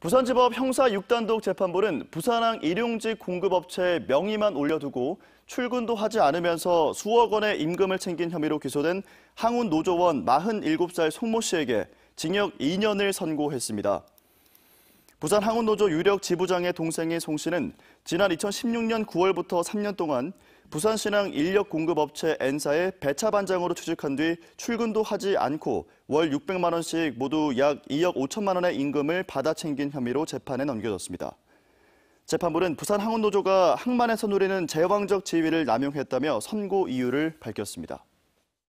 부산지법 형사 6단독 재판부는 부산항 일용직 공급업체에 명의만 올려두고 출근도 하지 않으면서 수억 원의 임금을 챙긴 혐의로 기소된 항운노조원 47살 송모 씨에게 징역 2년을 선고했습니다. 부산항운노조 유력 지부장의 동생인 송 씨는 지난 2016년 9월부터 3년 동안 부산신항 인력 공급업체 N사의 배차반장으로 취직한 뒤 출근도 하지 않고 월 600만 원씩 모두 약 2억 5천만 원의 임금을 받아 챙긴 혐의로 재판에 넘겨졌습니다. 재판부는 부산항운노조가 항만에서 누리는 제왕적 지위를 남용했다며 선고 이유를 밝혔습니다.